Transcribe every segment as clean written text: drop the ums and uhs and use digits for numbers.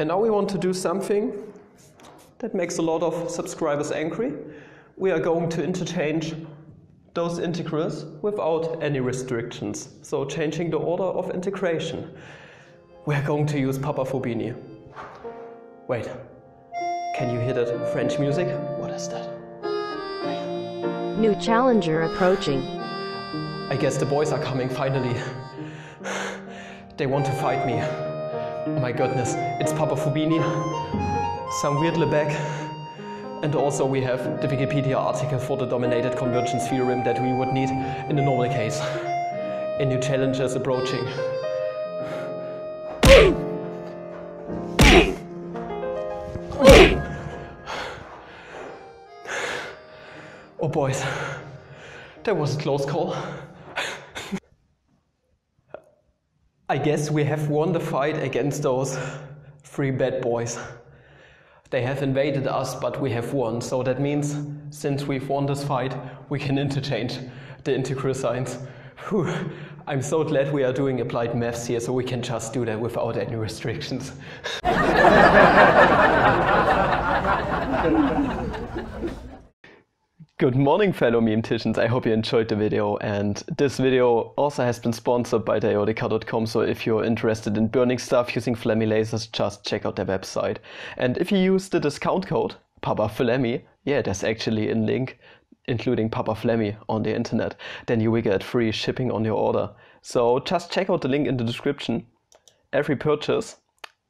And now we want to do something that makes a lot of subscribers angry. We are going to interchange those integrals without any restrictions. So changing the order of integration. We are going to use PapaFlammy. Wait, can you hear that French music? What is that? Wait. New challenger approaching. I guess the boys are coming finally. They want to fight me. Oh my goodness, it's PapaFlammy, some weird Lebec, and also we have the Wikipedia article for the dominated convergence theorem that we would need in the normal case. A new challenger is approaching. Oh boys, that was a close call. I guess we have won the fight against those three bad boys. They have invaded us, but we have won. So that means, since we've won this fight, we can interchange the integral signs. Whew. I'm so glad we are doing applied maths here, so we can just do that without any restrictions. Good morning, fellow memeticians. I hope you enjoyed the video, and this video also has been sponsored by Diodica.com, so if you're interested in burning stuff using flammy lasers, just check out their website. And if you use the discount code PapaFlammy, yeah, there's actually a link including PapaFlammy on the internet, then you will get free shipping on your order. So just check out the link in the description. Every purchase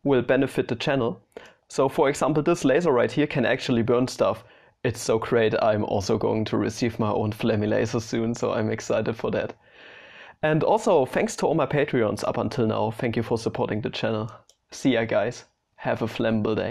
will benefit the channel. So for example, this laser right here can actually burn stuff. It's so great, I'm also going to receive my own flammy laser soon, so I'm excited for that. And also, thanks to all my Patreons up until now, thank you for supporting the channel. See ya guys, have a flammable day.